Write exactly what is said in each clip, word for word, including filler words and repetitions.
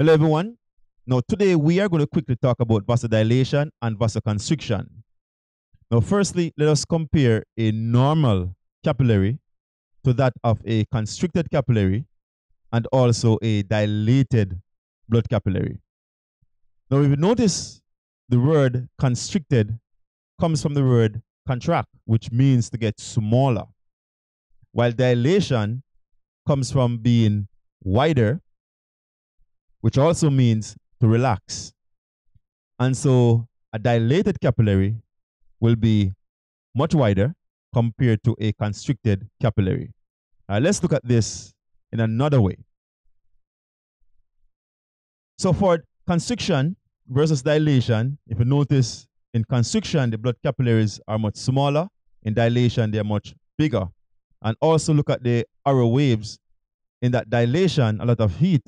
Hello everyone. Now today we are going to quickly talk about vasodilation and vasoconstriction. Now firstly, let us compare a normal capillary to that of a constricted capillary and also a dilated blood capillary. Now if you notice, the word constricted comes from the word contract, which means to get smaller, while dilation comes from being wider, which also means to relax. And so a dilated capillary will be much wider compared to a constricted capillary. Uh, let's look at this in another way. So for constriction versus dilation, if you notice, in constriction, the blood capillaries are much smaller. In dilation, they are much bigger. And also look at the arrow waves. In that dilation, a lot of heat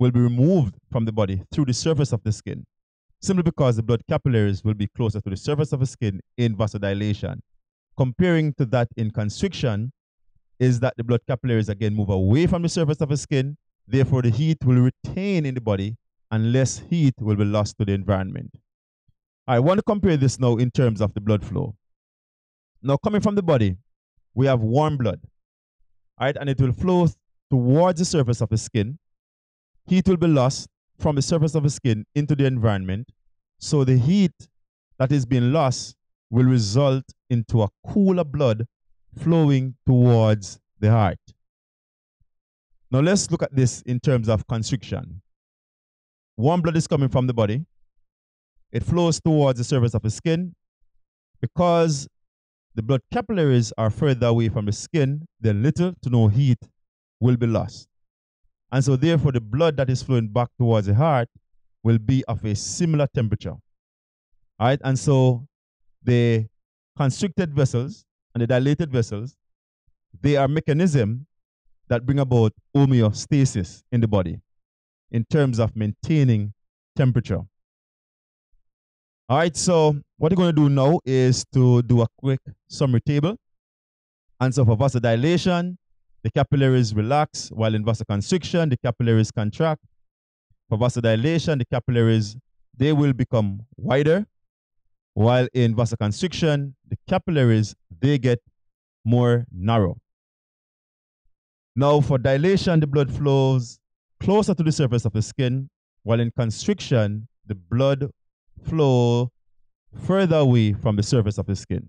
will be removed from the body through the surface of the skin, simply because the blood capillaries will be closer to the surface of the skin in vasodilation. Comparing to that in constriction is that the blood capillaries again move away from the surface of the skin, therefore the heat will retain in the body and less heat will be lost to the environment. I want to compare this now in terms of the blood flow. Now coming from the body, we have warm blood, right, and it will flow towards the surface of the skin. Heat will be lost from the surface of the skin into the environment. So the heat that is being lost will result into a cooler blood flowing towards the heart. Now let's look at this in terms of constriction. Warm blood is coming from the body. It flows towards the surface of the skin. Because the blood capillaries are further away from the skin, then little to no heat will be lost. And so therefore the blood that is flowing back towards the heart will be of a similar temperature. All right? And so the constricted vessels and the dilated vessels, they are mechanisms that bring about homeostasis in the body in terms of maintaining temperature. All right, so what we're going to do now is to do a quick summary table. And so for vasodilation, the capillaries relax, while in vasoconstriction, the capillaries contract. For vasodilation, the capillaries, they will become wider, while in vasoconstriction, the capillaries, they get more narrow. Now, for dilation, the blood flows closer to the surface of the skin, while in constriction, the blood flows further away from the surface of the skin.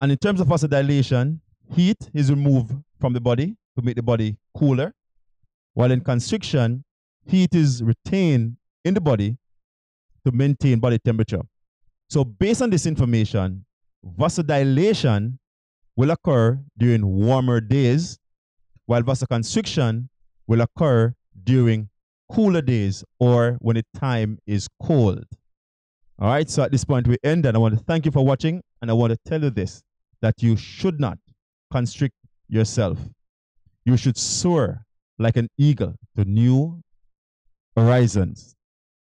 And in terms of vasodilation, heat is removed from the body to make the body cooler, while in constriction, heat is retained in the body to maintain body temperature. So based on this information, vasodilation will occur during warmer days, while vasoconstriction will occur during cooler days or when the time is cold. All right, so at this point we end, and I want to thank you for watching, and I want to tell you this, that you should not constrict yourself. You should soar like an eagle to new horizons.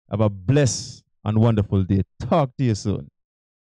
Have a blessed and wonderful day. Talk to you soon.